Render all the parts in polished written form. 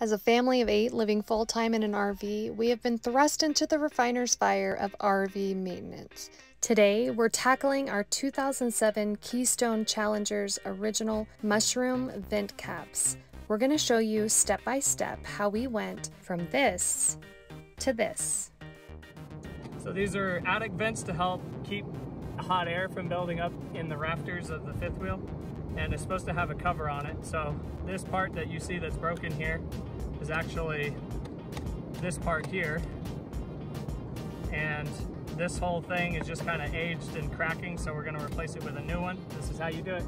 As a family of 8 living full-time in an RV, we have been thrust into the refiner's fire of RV maintenance. Today, we're tackling our 2007 Keystone Challenger's original mushroom vent caps. We're going to show you step-by-step how we went from this to this. So these are attic vents to help keep hot air from building up in the rafters of the fifth wheel. And it's supposed to have a cover on it. So this part that you see that's broken here is actually this part here. And this whole thing is just kind of aged and cracking, so we're gonna replace it with a new one. This is how you do it.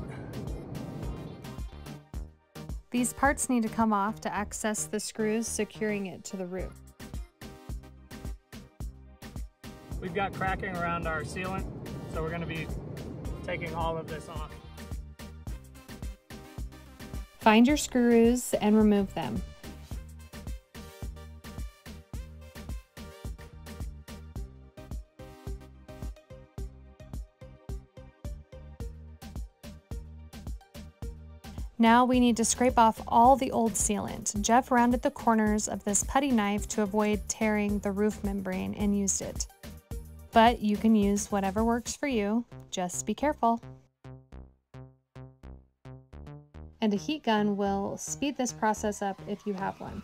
These parts need to come off to access the screws securing it to the roof. We've got cracking around our sealant, so we're gonna be taking all of this off. Find your screws and remove them. Now we need to scrape off all the old sealant. Jeff rounded the corners of this putty knife to avoid tearing the roof membrane and used it. But you can use whatever works for you, just be careful. And a heat gun will speed this process up if you have one.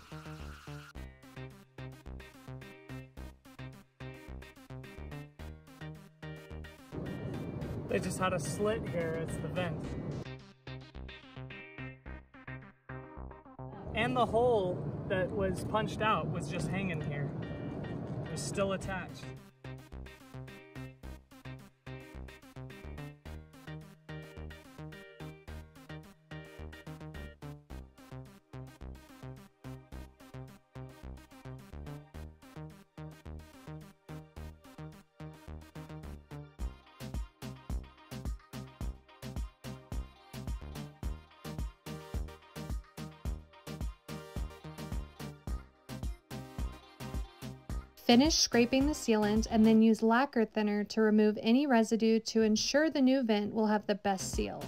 They just had a slit here, it's the vent. And the hole that was punched out was just hanging here. It was still attached. Finish scraping the sealant and then use lacquer thinner to remove any residue to ensure the new vent will have the best seal.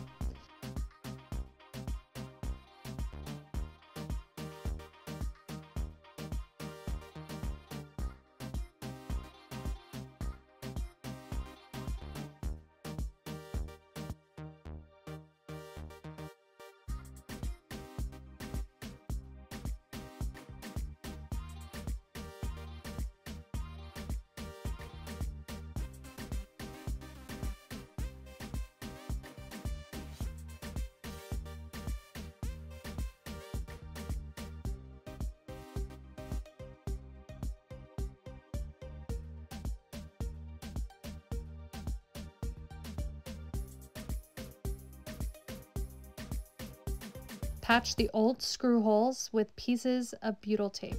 Patch the old screw holes with pieces of butyl tape.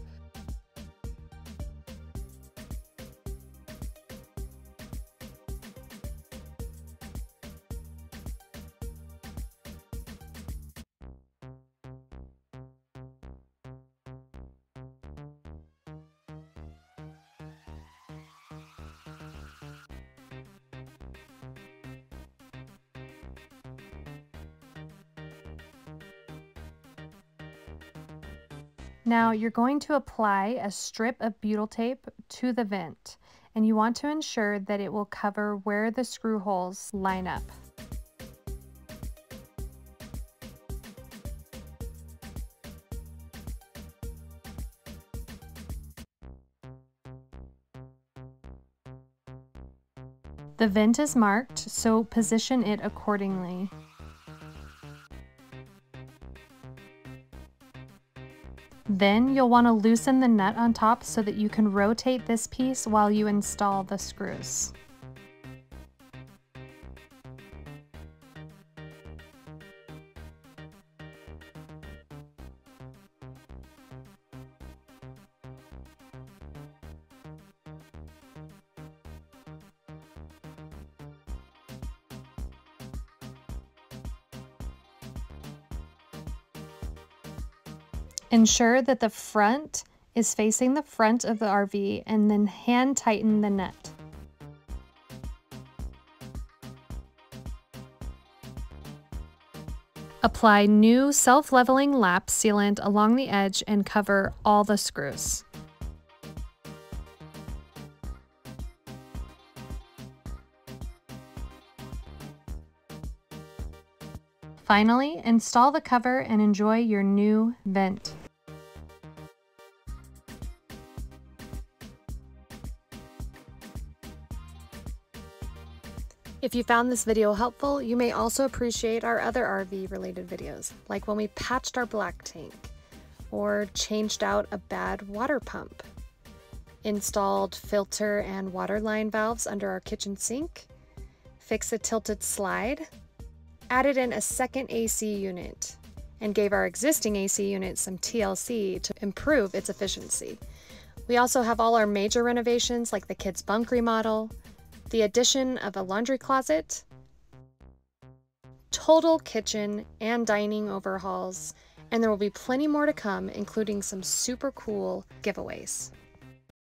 Now you're going to apply a strip of butyl tape to the vent, and you want to ensure that it will cover where the screw holes line up. The vent is marked, so position it accordingly. Then you'll want to loosen the nut on top so that you can rotate this piece while you install the screws. Ensure that the front is facing the front of the RV and then hand tighten the nut. Apply new self-leveling lap sealant along the edge and cover all the screws. Finally, install the cover and enjoy your new vent. If you found this video helpful, you may also appreciate our other RV-related videos, like when we patched our black tank, or changed out a bad water pump, installed filter and water line valves under our kitchen sink, fixed a tilted slide, added in a second AC unit, and gave our existing AC unit some TLC to improve its efficiency. We also have all our major renovations like the kids' bunk remodel, the addition of a laundry closet, total kitchen and dining overhauls, and there will be plenty more to come, including some super cool giveaways.